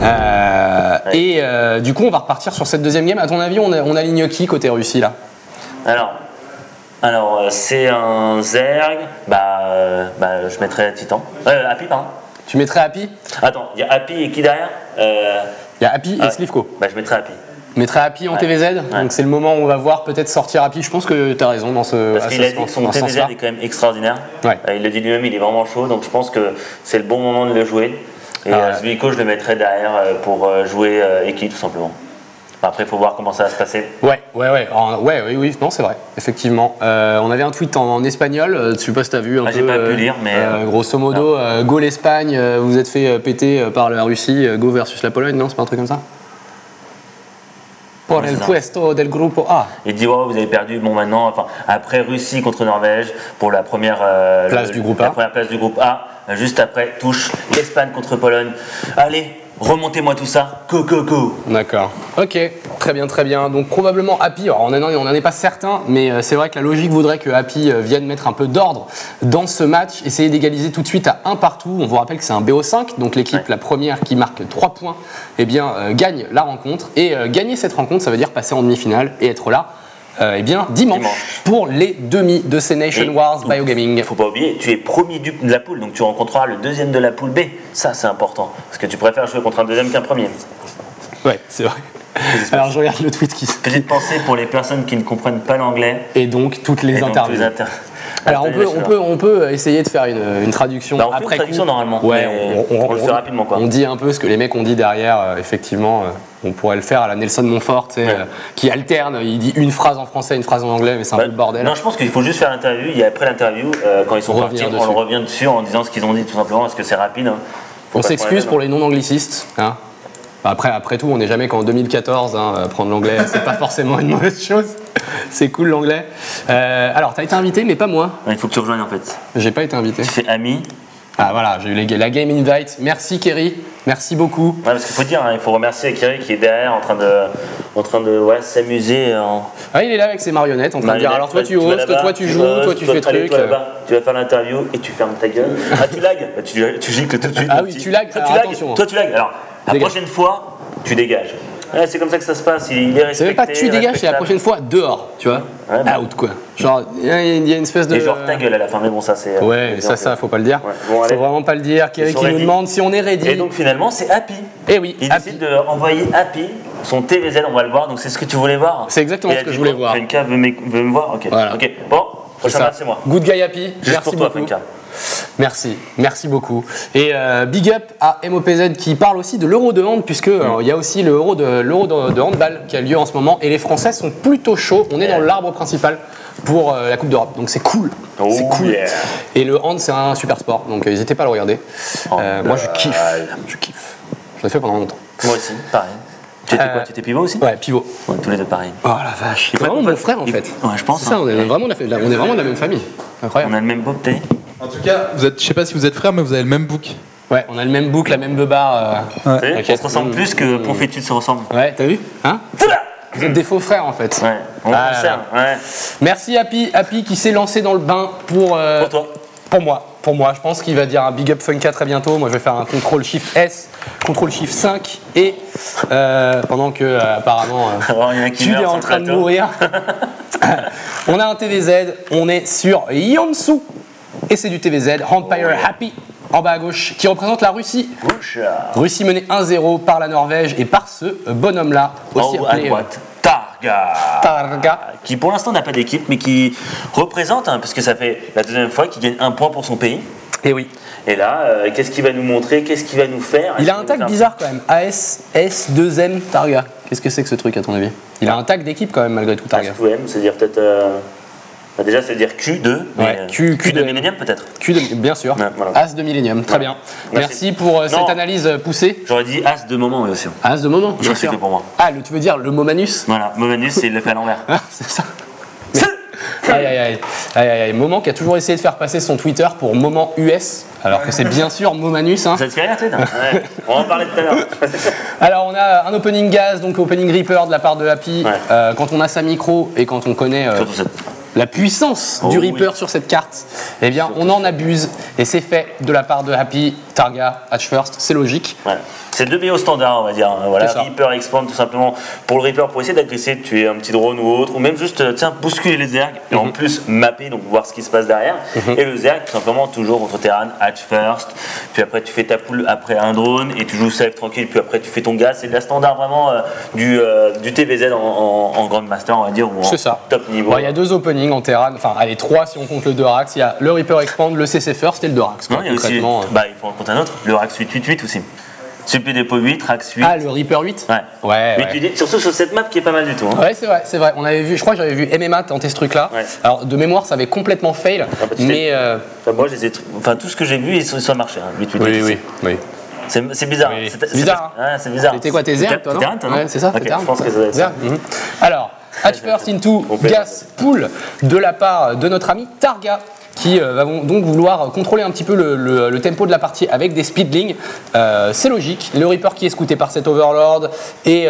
Ouais. Et du coup, on va repartir sur cette deuxième game. À ton avis, on aligne qui côté Russie là? Alors c'est un Zerg, bah je mettrais Titan. Happy, pardon. Tu mettrais Happy? Attends, il y a Happy et qui derrière? Il y a Happy et Slivko. Bah je mettrais Happy. Mettrais Happy en TvZ, donc c'est le moment où on va voir peut-être sortir Happy. Je pense que tu as raison dans ce sens-là. Parce qu'il a dit que son TvZ est quand même extraordinaire. Ouais. Il le dit lui-même, il est vraiment chaud, donc je pense que c'est le bon moment de le jouer. Et Slivko, je le mettrais derrière pour jouer Heikki tout simplement. Après, il faut voir comment ça va se passer. Oui, non, c'est vrai, effectivement. On avait un tweet en espagnol, je ne sais pas si tu as vu un peu. J'ai pas pu lire, mais. Grosso modo, go l'Espagne, vous êtes fait péter par la Russie, go versus la Pologne, non? C'est pas un truc comme ça? Pour le puesto del Groupe A. Il dit, wow, vous avez perdu, bon, maintenant, enfin, après Russie contre Norvège, pour la première, place du Groupe A, juste après, touche l'Espagne contre Pologne. Allez! Remontez-moi tout ça, go. D'accord, ok, très bien. Donc probablement Happy, alors on n'en est pas certain, mais c'est vrai que la logique voudrait que Happy vienne mettre un peu d'ordre dans ce match, essayer d'égaliser tout de suite à 1 partout. On vous rappelle que c'est un BO5, donc l'équipe la première qui marque 3 points, eh bien gagne la rencontre, et gagner cette rencontre ça veut dire passer en demi-finale et être là dimanche pour les demi de ces Nation Wars Biogaming. Il ne faut pas oublier, tu es premier de la poule, donc tu rencontreras le deuxième de la poule B. Ça, c'est important, parce que tu préfères jouer contre un deuxième qu'un premier. Ouais, c'est vrai. Alors je regarde le tweet qui... Petite pensée pour les personnes qui ne comprennent pas l'anglais. Et donc toutes les interviews. Alors on peut essayer de faire une traduction. Bah on fait après une traduction normalement. Ouais, on le fait rapidement quoi. On dit un peu ce que les mecs ont dit derrière. Effectivement, on pourrait le faire à la Nelson Monfort, qui alterne. Il dit une phrase en français, une phrase en anglais, mais c'est un peu le bordel. Non, je pense qu'il faut juste faire l'interview. Et après l'interview, quand ils sont partis, on revient dessus en disant ce qu'ils ont dit tout simplement, parce que c'est rapide. On s'excuse pour les non-anglicistes. Hein. Après tout, on n'est jamais qu'en 2014, hein, prendre l'anglais, c'est pas forcément une mauvaise chose. C'est cool l'anglais. Alors, t'as été invité, mais pas moi. Il faut que tu rejoignes en fait. J'ai pas été invité. Tu fais ami. Ah voilà, j'ai eu la game invite. Merci Kerry, merci beaucoup. Ouais, parce qu'il faut dire, hein, il faut remercier Kerry qui est derrière en train de s'amuser. Il est là avec ses marionnettes en train de dire alors toi tu hostes, toi tu joues, toi tu fais truc. Tu vas faire l'interview et tu fermes ta gueule. Ah tu lags, tu gicles tout de suite. Ah oui, tu lags, attention. Toi tu lags, alors. La prochaine fois, tu dégages. Ouais, c'est comme ça que ça se passe. Il est respecté. C'est même pas tu dégages, c'est la prochaine fois dehors, tu vois. Ouais, out quoi. Genre, il y a une espèce de. Et genre ta gueule à la fin, mais bon, ça c'est. Ouais, ça, faut pas le dire. Ouais. Bon, faut vraiment pas le dire. Kerry qui nous demande si on est ready. Et donc finalement, c'est Happy. Et oui. Il décide d'envoyer Happy son TvZ, on va le voir. Donc c'est ce que tu voulais voir. C'est exactement ce que je voulais voir. FunKa veut me voir. Ok. Voilà. Ok. Bon, prochain match, c'est moi. Good guy Happy. Merci pour toi, FunKa. Merci beaucoup. Et big up à MOPZ qui parle aussi de l'Euro de Hand, puisque il y a aussi l'Euro de handball qui a lieu en ce moment et les Français sont plutôt chauds. On est dans l'arbre principal pour la Coupe d'Europe, donc c'est cool. C'est cool. Et le hand c'est un super sport, donc n'hésitez pas à le regarder. Moi je kiffe. J'en ai fait pendant longtemps. Moi aussi, pareil. Tu étais quoi? Tu étais pivot aussi? Ouais, pivot. Ouais, tous les deux pareil. Oh la vache. C'est vraiment mon frère en fait. Ouais, je pense. C'est ça, on est vraiment de la même famille. Incroyable. On a le même beau thé. En tout cas, vous êtes, je sais pas si vous êtes frères, mais vous avez le même book. Ouais, on a le même book, la même beubare. On se ressemble plus que Profitude se ressemble. Ouais, t'as vu? Hein? Vous êtes des faux frères en fait. Ouais, on en sert. Ouais. Merci Happy qui s'est lancé dans le bain pour toi. Pour moi, je pense qu'il va dire un big up FunKa très bientôt. Moi, je vais faire un contrôle shift S, contrôle shift 5 et pendant que apparemment tu es en train de mourir. On a un TvZ, on est sur Yonsu. Et c'est du TvZ, Empire Happy, en bas à gauche, qui représente la Russie. Russie menée 1-0 par la Norvège et par ce bonhomme-là, aussi appelé... à droite, Targa. Qui pour l'instant n'a pas d'équipe, mais qui représente, parce que ça fait la deuxième fois qu'il gagne un point pour son pays. Et oui. Et là, qu'est-ce qu'il va nous montrer? Qu'est-ce qu'il va nous faire? Il a un tag bizarre quand même, AS2M Targa. Qu'est-ce que c'est que ce truc à ton avis? Il a un tag d'équipe quand même malgré tout, Targa. AS2M, c'est-à-dire peut-être... Déjà, c'est-à-dire Q2, Q de Millennium peut-être. Bien sûr, voilà. As de Millennium, très bien. Merci pour cette analyse poussée. J'aurais dit As de moment aussi. As de moment, bien sûr. Pour moi. Ah, tu veux dire le MoMaNuS? Voilà, MoMaNuS, c'est le fait à l'envers. C'est ça. Aïe. Moment qui a toujours essayé de faire passer son Twitter pour moment US, alors que c'est bien sûr MoMaNuS. Hein. Ça te fait rire, on va en parler tout à l'heure. Alors on a un opening gaz, donc opening reaper de la part de Happy. Ouais. Quand on a sa micro et quand on connaît... la puissance du Reaper sur cette carte, eh bien on en abuse et c'est fait de la part de Happy. Targa, Hatch First, c'est logique. Voilà. C'est deux BO standards, on va dire. Voilà, Reaper, Expand, tout simplement. Pour le Reaper, pour essayer d'agresser, tuer un petit drone ou autre, ou même juste, tiens, bousculer les zergs, et en plus mapper, donc voir ce qui se passe derrière. Et le zerg, tout simplement, toujours contre Terran, Hatch First, puis après tu fais ta poule après un drone, et tu joues safe tranquille, puis après tu fais ton gaz. C'est de la standard vraiment du TvZ en Grand Master, on va dire, ou en top niveau. Bon, il y a deux openings en Terran, enfin, allez, trois si on compte le 2-Rax. Il y a le Reaper Expand, le CC First et le 2-Rax. Il y a aussi, bah, il faut en compter un autre, le Rax 888 aussi. Super Dépôt 8, Rax 8. Ah, le Reaper 8. Ouais. Surtout sur cette map qui est pas mal du tout. Hein. Ouais, c'est vrai, c'est vrai. On avait vu, je crois que j'avais vu MMA tenter ce truc-là. Ouais. Alors, de mémoire, ça avait complètement fail. Ah, bah, mais. Moi, tout ce que j'ai vu, ça marchait. Hein. 8, 8, oui, 8, oui, 8. Oui. C'est bizarre. Oui. C'est bizarre. C'est bizarre. C'était quoi, tes herbes, toi, non? Ouais, c'est ça, tes herbes. Je pense que ça doit être ça. Alors, Hatch First into Gas Pool de la part de notre ami Targa, qui va donc vouloir contrôler un petit peu le tempo de la partie avec des speedlings. C'est logique. Le Reaper qui est scouté par cet Overlord. Et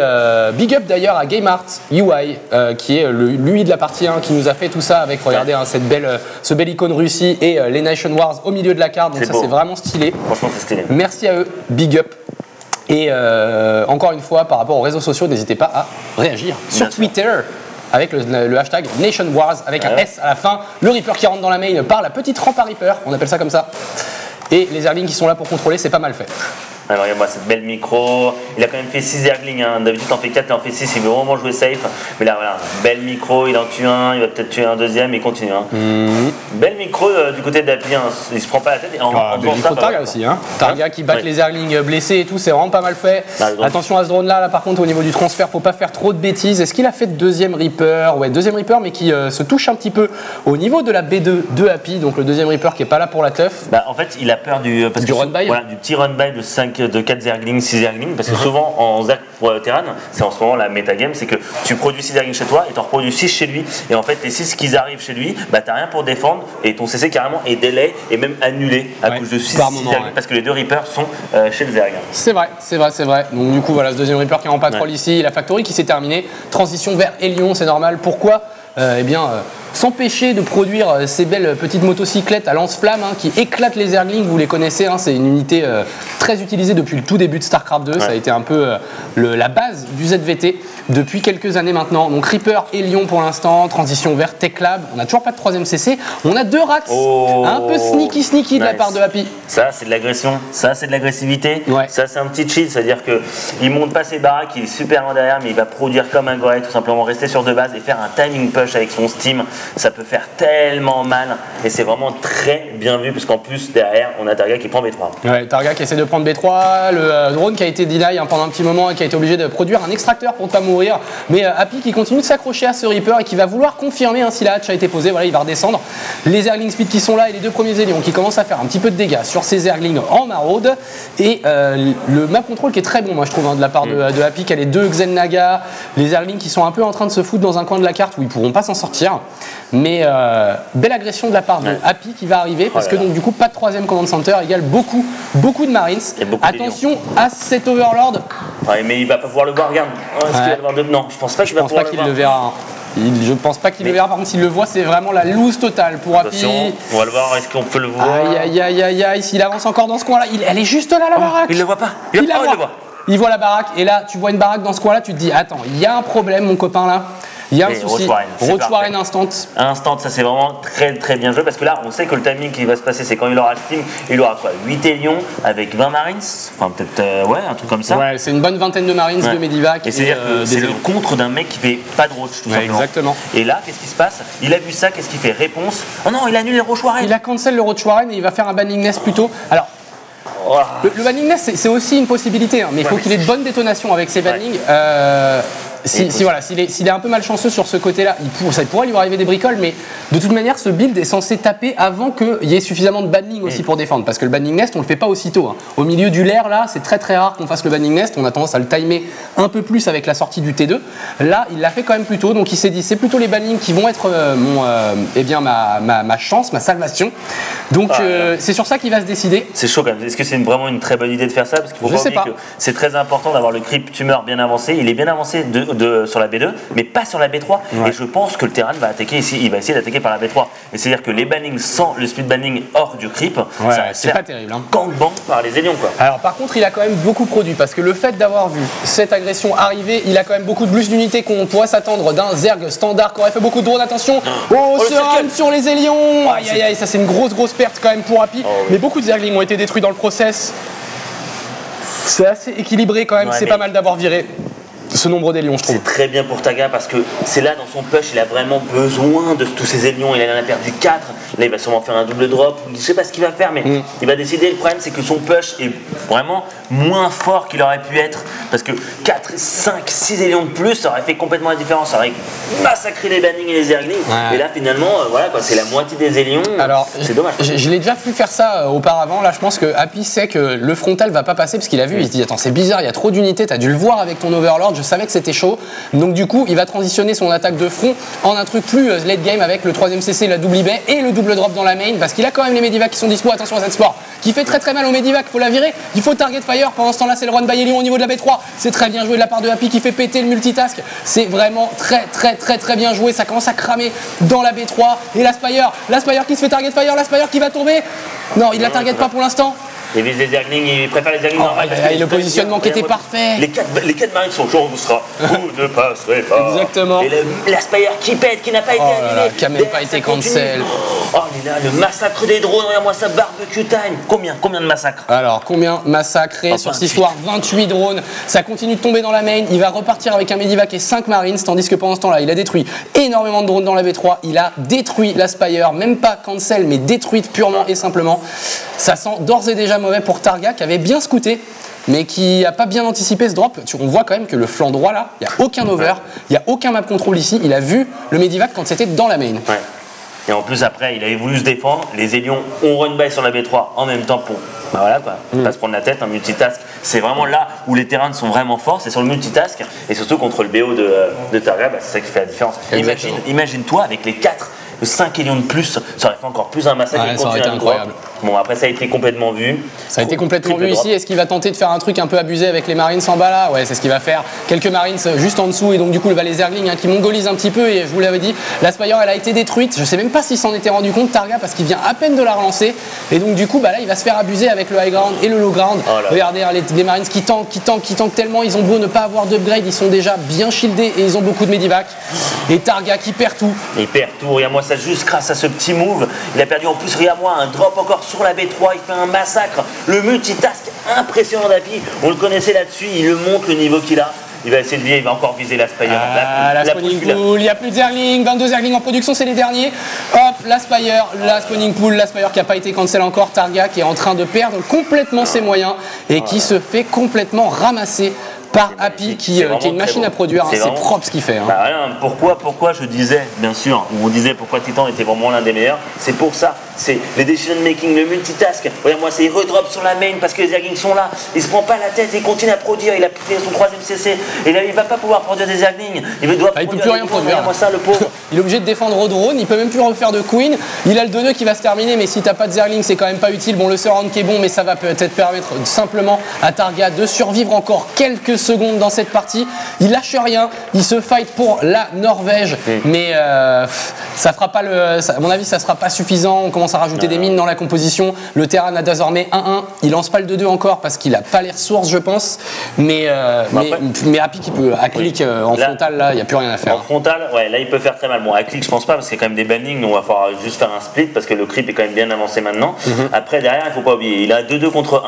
big up d'ailleurs à Game Art UI, qui est lui de la partie 1, qui nous a fait tout ça avec, regardez, hein, ce bel icône Russie et les Nation Wars au milieu de la carte. Donc ça, c'est vraiment stylé. Franchement, c'est stylé. Merci à eux. Big up. Et encore une fois, par rapport aux réseaux sociaux, n'hésitez pas à réagir sur Twitter, avec le hashtag Nation Wars, avec un S à la fin, le Reaper qui rentre dans la main par la petite rampe à Reaper, on appelle ça comme ça, et les Zerglings qui sont là pour contrôler, c'est pas mal fait. Alors regarde-moi cette belle micro, il a quand même fait 6 Zerglings, hein. D'habitude t'en fais 4, il en fait 6, il veut vraiment jouer safe, mais là voilà, belle micro, il en tue un, il va peut-être tuer un deuxième, il continue. Hein. Belle micro du côté de Happy, hein. Il se prend pas la tête, et en faisant ça, Targa aussi, hein. Targa qui bat les Zerglings blessés et tout, c'est vraiment pas mal fait. Bah, attention à ce drone là, par contre au niveau du transfert, faut pas faire trop de bêtises. Est-ce qu'il a fait deuxième Reaper? Ouais, deuxième Reaper, mais qui se touche un petit peu au niveau de la B2 de Happy, donc le deuxième Reaper qui est pas là pour la teuf. Bah, en fait il a peur du run-by, voilà, du petit run-by de 5, de 4 Zerglings, 6 Zerglings, parce que souvent en Zerg pour Terran, c'est en ce moment la métagame, c'est que tu produis 6 Zerglings chez toi et tu en reproduis 6 chez lui, et en fait les 6 qui arrivent chez lui, bah t'as rien pour défendre, et ton CC carrément est délai et même annulé à cause de 6 Zerglings, parce que les deux Reapers sont chez le Zerg. C'est vrai, c'est vrai, c'est vrai. Donc du coup voilà, ce deuxième Reaper qui est en patrol ici, la Factory qui s'est terminée, transition vers Elion, c'est normal. Pourquoi? Eh bien, s'empêcher de produire ces belles petites motocyclettes à lance-flamme, hein, qui éclatent les Zerglings, vous les connaissez, hein, c'est une unité très utilisée depuis le tout début de Starcraft 2, ça a été un peu la base du ZVT depuis quelques années maintenant. Donc Reaper et Lion pour l'instant, transition vers Tech Lab, on n'a toujours pas de 3ème CC, on a 2 Rax, un peu sneaky de la part de Happy. Ça c'est de l'agression, ça c'est de l'agressivité, ça c'est un petit cheat, c'est-à-dire qu'il monte pas ses baraques, il est super loin derrière, mais il va produire comme un gorille, tout simplement rester sur deux bases et faire un timing push avec son steam, ça peut faire tellement mal, et c'est vraiment très bien vu, parce qu'en plus derrière on a Targa qui prend B3. Ouais, Targa qui essaie de prendre B3, le drone qui a été deny, hein, pendant un petit moment, et qui a été obligé de produire un extracteur pour ne pas mourir, mais Happy qui continue de s'accrocher à ce Reaper et qui va vouloir confirmer, hein, si la hatch a été posée, voilà, il va redescendre. Les Zerglings speed qui sont là et les deux premiers Elions qui commencent à faire un petit peu de dégâts sur ces Zerglings en maraude, et le map control qui est très bon, moi je trouve, hein, de la part de Happy, qui a les deux Xen Naga, les Zerglings qui sont un peu en train de se foutre dans un coin de la carte où ils pourront pas s'en sortir, mais belle agression de la part de Happy qui va arriver, parce que donc du coup pas de 3ème command center égale beaucoup de Marines. Attention à cet Overlord, mais il va pas pouvoir le voir, regarde, est-ce qu'il va le voir dedans? Je pense pas qu'il le verra. Je pense pas qu'il le verra, par contre s'il le voit c'est vraiment la loose totale pour Happy. On va le voir, est-ce qu'on peut le voir? Aïe aïe aïe aïe, s'il avance encore dans ce coin là, elle est juste là, la baraque. Il le voit pas, il voit la baraque, et là tu vois une baraque dans ce coin là, tu te dis attends, il y a un problème mon copain là. Il y a un souci. Road Warren instant. Instant, ça c'est vraiment très bien joué, parce que là on sait que le timing qui va se passer, c'est quand il aura le steam, il aura quoi, 8 Elions avec 20 Marines, enfin peut-être un truc comme ça. Ouais, c'est une bonne vingtaine de Marines, de Medivac. Et c'est-à-dire que c'est le contre d'un mec qui fait pas de roach, tout simplement. Exactement. Et là, qu'est-ce qui se passe? Il a vu ça, qu'est-ce qu'il fait? Réponse. Oh non, il annule les Road Warren. Il a cancel le Road Warren et il va faire un banning nest plutôt. Alors, le banning nest c'est aussi une possibilité, hein, mais il faut qu'il ait de bonnes détonations avec ses bannings. S'il est un peu malchanceux sur ce côté-là, ça pourrait lui arriver des bricoles, mais de toute manière, ce build est censé taper avant qu'il y ait suffisamment de banning aussi pour défendre, parce que le banning nest, on le fait pas aussitôt. Hein. Au milieu du lair, là, c'est très rare qu'on fasse le banning nest, on a tendance à le timer un peu plus avec la sortie du T2. Là, il l'a fait quand même plus tôt, donc il s'est dit, c'est plutôt les bannings qui vont être ma chance, ma salvation. Donc, c'est sur ça qu'il va se décider. C'est chaud quand même. Est-ce que c'est vraiment une très bonne idée de faire ça? Parce qu'il faut pas oublier que c'est très important d'avoir le creep tumeur bien avancé. Il est bien avancé sur la B2, mais pas sur la B3. Ouais. Et je pense que le Terran va attaquer ici, il va essayer d'attaquer par la B3. Et c'est-à-dire que les bannings sans le split banning hors du creep, ouais, c'est pas terrible. Hein. Gangbang par les Hélions, quoi. Alors par contre, il a quand même beaucoup produit parce que le fait d'avoir vu cette agression arriver, il a quand même beaucoup de plus d'unités qu'on pourrait s'attendre d'un Zerg standard qui aurait fait beaucoup de drones. Attention, oh, ce run sur les Hélions. Aïe aïe aïe, ça c'est une grosse perte quand même pour Happy. Oh, oui. Mais beaucoup de Zerglings ont été détruits dans le process. C'est assez équilibré quand même, ouais, c'est pas mal d'avoir viré ce nombre d'hélions, je trouve. C'est très bien pour Targa parce que c'est là, dans son push, il a vraiment besoin de tous ces hélions. Il en a perdu 4. Là, il va sûrement faire un double drop. Je sais pas ce qu'il va faire, mais il va décider. Le problème, c'est que son push est vraiment moins fort qu'il aurait pu être. Parce que 4, 5, 6 hélions de plus, ça aurait fait complètement la différence. Ça aurait massacré les bannings et les zerglings. Ouais. Et là, finalement, voilà, c'est la moitié des hélions. Alors, c'est dommage. Je l'ai déjà pu faire ça auparavant. Là, je pense que Happy sait que le frontal va pas passer parce qu'il a vu. Il se dit, attends, c'est bizarre, il y a trop d'unités. T'as dû le voir avec ton overlord. Je savais que c'était chaud, donc du coup il va transitionner son attaque de front en un truc plus late game avec le 3ème CC, la double eBay et le double drop dans la main parce qu'il a quand même les Medivac qui sont dispo. Attention à cette sport qui fait très mal aux Medivac, faut la virer, il faut target fire. Pendant ce temps là c'est le run by Elion au niveau de la B3, c'est très bien joué de la part de Happy qui fait péter le multitask, c'est vraiment très bien joué. Ça commence à cramer dans la B3 et la Spire qui se fait target fire, la Spire qui va tomber, non il la target pas pour l'instant. Il vise les Zerglings, il prépare les Zerglings. Le positionnement qui était parfait. Les 4 marines sont chauds, vous sera. Vous ne passerez pas. Exactement. Et la Spire qui pète, qui n'a pas été annulée. Qui n'a même pas été cancel. Oh, mais là, le massacre des drones, regarde-moi ça, barbecue time. Combien de massacres? Alors, combien massacrés sur cette histoire? 28 drones. Ça continue de tomber dans la main. Il va repartir avec un Medivac et 5 marines, tandis que pendant ce temps-là, il a détruit énormément de drones dans la V3. Il a détruit la Spire, même pas cancel, mais détruite purement et simplement. Ça sent d'ores et déjà mauvais pour Targa qui avait bien scouté mais qui n'a pas bien anticipé ce drop. On voit quand même que le flanc droit là, il n'y a aucun over, il n'y a aucun map control ici. Il a vu le Medivac quand c'était dans la main. Ouais. Et en plus après il avait voulu se défendre, les Hélions ont run by sur la B3 en même temps pour voilà quoi, pas se prendre la tête, un multitask. C'est vraiment là où les terrains sont vraiment forts, c'est sur le multitask et surtout contre le BO de Targa, c'est ça qui fait la différence. Imagine-toi avec les 5 hélions de plus, ça aurait fait encore plus un massacre. Ouais, ça aurait été incroyable. Bon, après, ça a été complètement vu. Ça a été complètement vu ici. Est-ce qu'il va tenter de faire un truc un peu abusé avec les Marines en bas là? Ouais, c'est ce qu'il va faire. Quelques Marines juste en dessous, et donc du coup, les Zerglings qui mongolisent un petit peu. Et je vous l'avais dit, la Spire, elle a été détruite. Je sais même pas s'il s'en était rendu compte, Targa, parce qu'il vient à peine de la relancer. Et donc, du coup, là, il va se faire abuser avec le high ground et le low ground. Oh, regardez les Marines qui tankent tellement. Ils ont beau ne pas avoir d'upgrade, ils sont déjà bien shieldés et ils ont beaucoup de Medivac. Et Targa qui perd tout. Il perd tout. Regarde-moi ça, juste grâce à ce petit move. Il a perdu en plus, regarde-moi, un drop encore sur la B3, il fait un massacre. Le multitask impressionnant d'Happy, on le connaissait là-dessus, il le montre le niveau qu'il a. Il va essayer de viser, il va encore viser la Spire. La spawning pool, il n'y a plus de Zergling, 22 Zergling en production, c'est les derniers. Hop, la Spire, la spawning pool, la Spire qui n'a pas été cancel encore, Targa qui est en train de perdre complètement ses moyens et qui se fait complètement ramasser par Happy qui est une machine à produire, c'est propre ce qu'il fait. Pourquoi je disais, bien sûr, on disait pourquoi Titan était vraiment l'un des meilleurs, c'est pour ça, c'est les decision making, le multitask. Regarde-moi, c'est il redrop sur la main parce que les Zerglings sont là, il se prend pas la tête, il continue à produire, il a fait son 3ème CC, et là il va pas pouvoir produire des Zerglings, il peut plus rien produire. Ça, le pauvre. Il est obligé de défendre au drone, il peut même plus refaire de Queen, il a le 2-2 qui va se terminer, mais si t'as pas de Zerglings c'est quand même pas utile. Bon, le surround qui est bon, mais ça va peut-être permettre simplement à Targa de survivre encore quelques secondes dans cette partie. Il lâche rien, il se fight pour la Norvège, mais ça fera pas à mon avis ça sera pas suffisant. On commence à rajouter des mines dans la composition. Le Terran a désormais 1-1, il lance pas le 2-2 encore parce qu'il a pas les ressources je pense, mais Happy qui peut à clic en frontal là, il n'y a plus rien à faire. En frontal, ouais, là il peut faire très mal. Bon, à clic je pense pas parce qu'il y a quand même des bannings, donc on va falloir juste faire un split parce que le creep est quand même bien avancé maintenant. Après derrière il faut pas oublier, il a 2-2 contre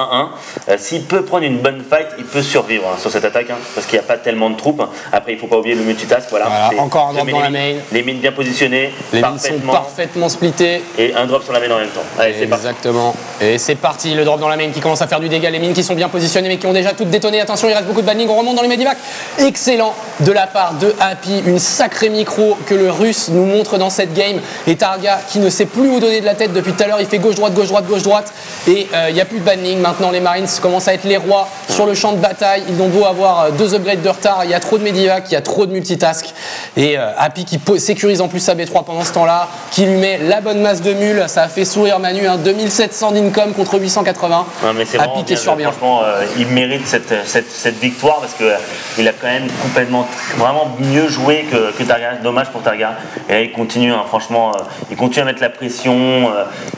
1-1, s'il peut prendre une bonne fight, il peut survivre sur cette attaque, parce qu'il n'y a pas tellement de troupes. Après, il faut pas oublier le multitask. Voilà encore un drop dans la main. Les mines bien positionnées. Les mines sont parfaitement splittées. Et un drop sur la main en même temps. Allez, c'est parti. Exactement. Et c'est parti. Le drop dans la main qui commence à faire du dégât. Les mines qui sont bien positionnées mais qui ont déjà toutes détonné. Attention, il reste beaucoup de banning. On remonte dans les Medivac. Excellent de la part de Happy. Une sacrée micro que le russe nous montre dans cette game. Et Targa qui ne sait plus où donner de la tête depuis tout à l'heure. Il fait gauche-droite, gauche-droite, gauche-droite. Et il n'y a plus de banning. Maintenant, les Marines commencent à être les rois sur le champ de bataille. Ils ont beau avoir deux upgrades de retard, il y a trop de médivac, il y a trop de multitask, et Happy qui sécurise en plus sa B3 pendant ce temps-là, qui lui met la bonne masse de mules, ça a fait sourire Manu, hein, 2700 d'income contre 880, non, mais Happy qui est sur bien. Franchement, il mérite cette victoire parce qu'il a quand même complètement, vraiment mieux joué que Targa, dommage pour Targa, et là, il continue, hein, franchement, il continue à mettre la pression,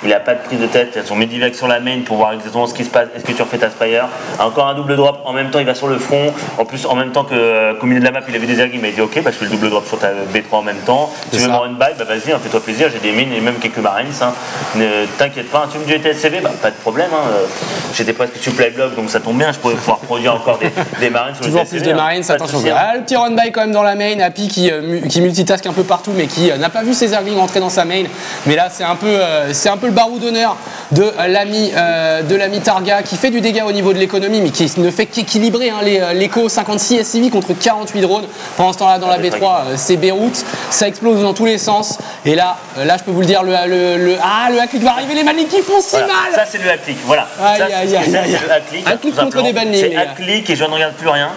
il n'a pas de prise de tête, son médivac sur la main pour voir exactement ce qui se passe, est-ce que tu refais ta Spire, encore un double drop, en même temps il va sur le front, en plus en même temps que qu'au milieu de la map il avait des ergues, il m'a dit ok bah, je fais le double drop sur ta B3 en même temps, tu veux me une bail, bah vas-y hein, fais toi plaisir, j'ai des mines et même quelques marines, hein. Ne t'inquiète pas, tu me dis TSCV, bah pas de problème, hein. J'étais presque supply block donc ça tombe bien, je pourrais pouvoir produire encore des marines sur le toujours TSCV, plus de marines, hein. Attention, ah, le petit run by quand même dans la main, Happy qui multitask un peu partout mais qui n'a pas vu ses erglings rentrer dans sa main, mais là c'est un peu le barreau d'honneur de l'ami Targa qui fait du dégât au niveau de l'économie mais qui ne fait qu'équilibrer hein, l'éco 56 SCV contre 48 drones. Pendant ce temps là dans la B3 c'est Beyrouth, ça explose dans tous les sens et là je peux vous le dire le hacklick va arriver, les banlings qui font si voilà. Mal ça c'est le hacklick, voilà hacklick contre des banlings, c'est hacklick et je ne regarde plus rien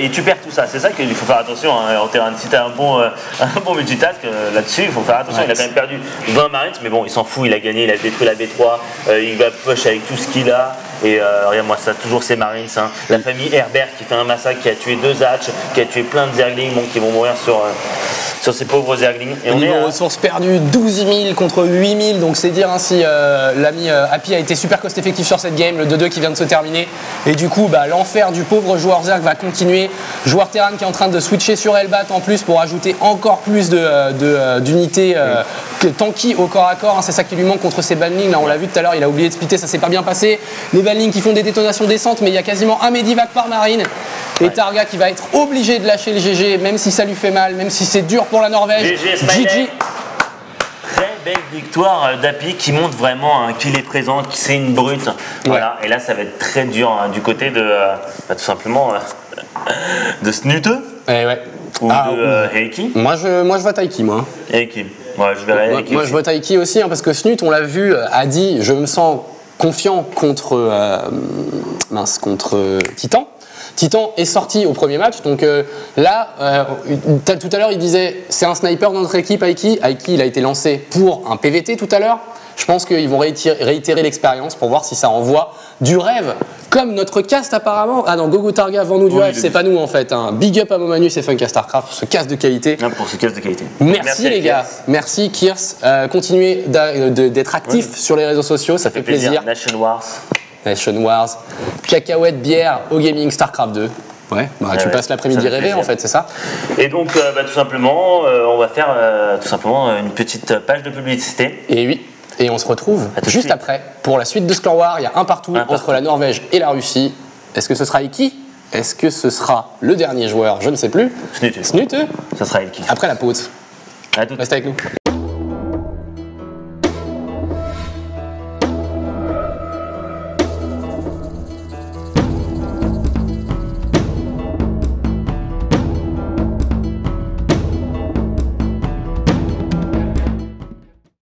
et tu perds tout ça, c'est ça qu'il faut faire attention hein, en terrain. Si t'as un bon multitask là dessus il faut faire attention, ouais, il a quand même perdu 20 marines mais bon il s'en fout, il a gagné, il a détruit la B3, il va push avec tout ce qu'il a et regarde moi ça, toujours ces marines hein. La famille Herbert qui fait un massacre, qui a tué 2 hatchs, qui a tué plein de zerglings bon, qui vont mourir sur ces pauvres zerglings. Et on est à... ressources perdues 12 000 contre 8 000 donc c'est dire hein, si l'ami Happy a été super cost effectif sur cette game, le 2-2 qui vient de se terminer et du coup bah, l'enfer du pauvre joueur zerg va continuer, joueur Terran qui est en train de switcher sur Elbat en plus pour ajouter encore plus d'unités tanky au corps à corps hein, c'est ça qui lui manque contre ces banlings là, on l'a vu tout à l'heure, il a oublié de splitter, ça s'est pas bien passé, les banlings qui font des détonations décentes mais il y a quasiment un médivac par marine et ouais. Targa qui va être obligé de lâcher le GG même si ça lui fait mal, même si c'est dur pour la Norvège. GG. Très belle victoire d'Happy qui montre vraiment hein, qu'il est présent, qu'il c'est une brute. Ouais. Voilà. Et là ça va être très dur hein, du côté de tout simplement de Snute ouais. Ou de Heikki. Moi je vote Heikki moi. Heikki. Ouais, je verrai Heikki. Moi je vote Heikki aussi hein, parce que Snute on l'a vu a dit je me sens confiant contre Titan. Titan est sorti au premier match, donc là, tout à l'heure il disait c'est un sniper dans notre équipe Heikki. Heikki il a été lancé pour un PVT tout à l'heure. Je pense qu'ils vont réitérer l'expérience pour voir si ça renvoie du rêve. Comme notre cast apparemment. Ah non, Gogo Targa, vend-nous du rêve, c'est pas nous en fait. Hein. Big up à MoMaNuS et FunKa Starcraft pour ce cast de qualité. Ah, pour ce cast de qualité. Merci les gars. Merci Kirs. Continuez d'être actifs sur les réseaux sociaux, ça fait plaisir. Nation Wars. Cacahuètes, bière, au gaming, Starcraft 2. Ouais, bah, tu passes l'après-midi rêver en fait, c'est ça. Et donc, tout simplement, on va faire tout simplement une petite page de publicité. Et oui. Et on se retrouve juste après pour la suite de ce Clan War. Il y a un partout entre la Norvège et la Russie. Est-ce que ce sera Heikki? Est-ce que ce sera le dernier joueur? Je ne sais plus. Snute. Ça sera Heikki. Après la pause. À tout. Restez avec nous.